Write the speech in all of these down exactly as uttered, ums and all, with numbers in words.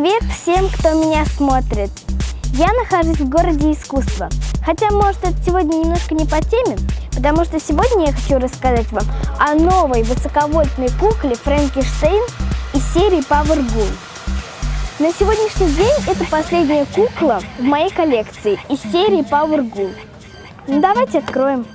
Привет всем, кто меня смотрит! Я нахожусь в городе искусства. Хотя, может, это сегодня немножко не по теме, потому что сегодня я хочу рассказать вам о новой высоковольтной кукле Фрэнки Штейн из серии Power Ghouls. На сегодняшний день это последняя кукла в моей коллекции из серии Power Ghouls. Ну, давайте откроем.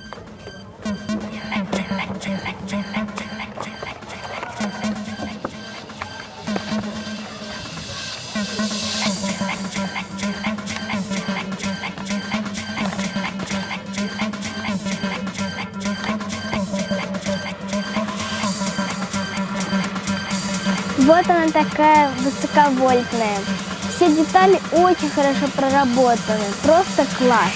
Вот она такая высоковольтная. Все детали очень хорошо проработаны. Просто класс!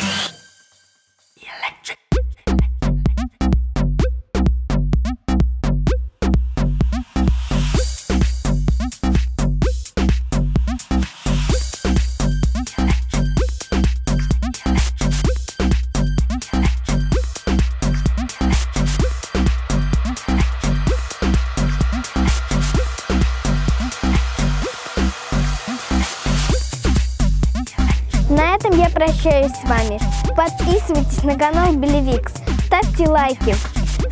На этом я прощаюсь с вами. Подписывайтесь на канал Believixx, ставьте лайки,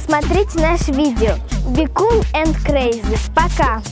смотрите наши видео. Be cool and crazy. Пока!